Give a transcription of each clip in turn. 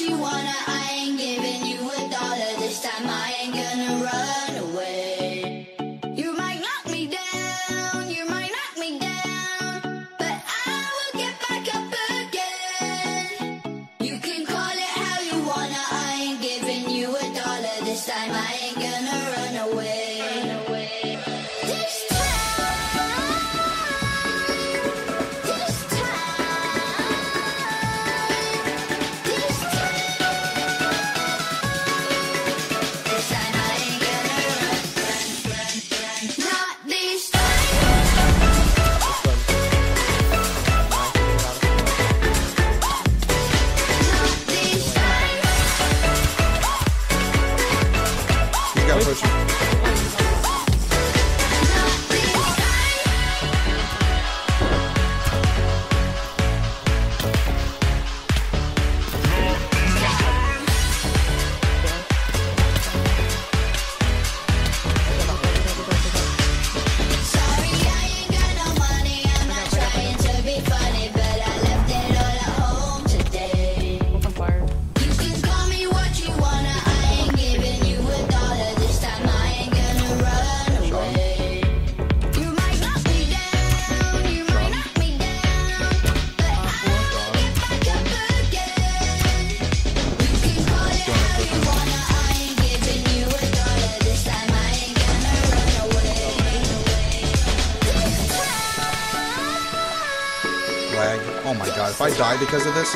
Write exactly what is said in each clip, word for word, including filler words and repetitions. what you wanna, I ain't giving you a dollar this time. I ain't gonna run away. You might knock me down, you might knock me down, but I will get back up again. You can call it how you wanna, I ain't giving you a dollar this time. I ain't gonna run away, run away. This oh my god, if I die because of this.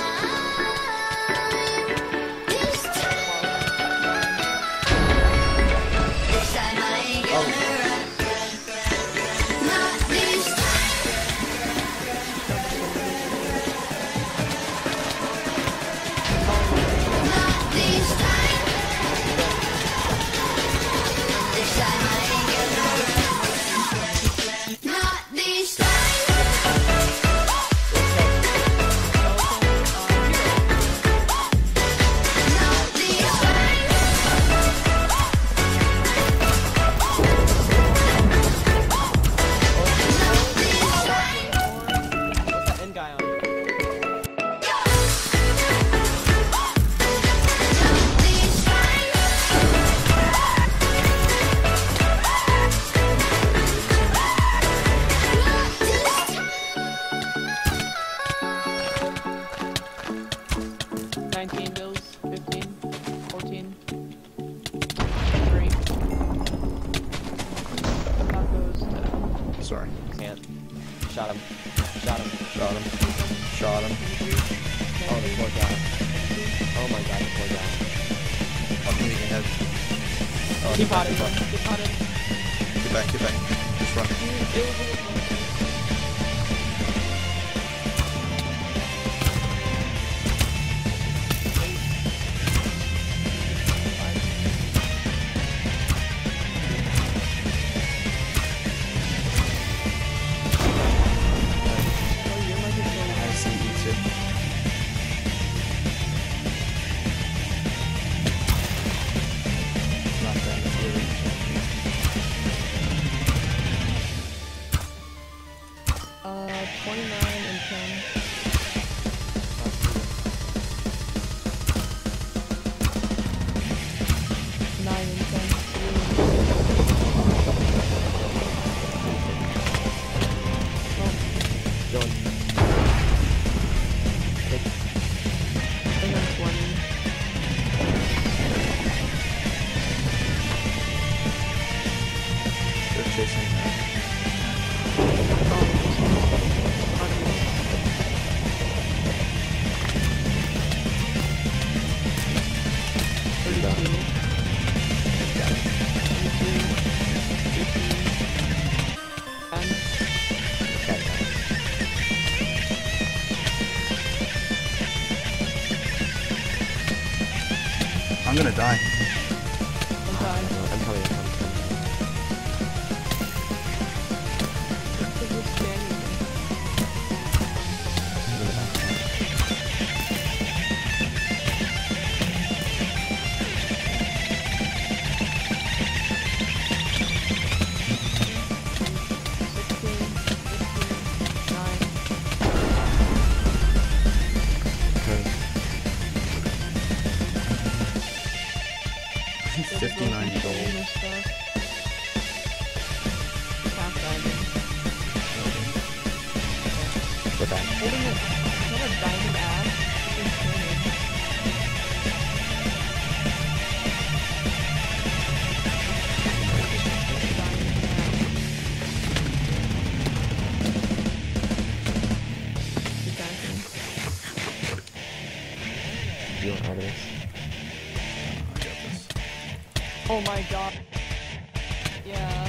Sorry. Can't. Shot him. Shot him. Shot him. Shot him. Oh, the poor guy. Oh my god, the poor guy. Fucking leaving head. Oh, keep potting. Keep potting. Get back, get back. Just run. I'm gonna die. I'm dying. I'm coming. I'm coming. Okay. fifty-nine gold. We're back. What a diamond ass. Oh my god. Yeah.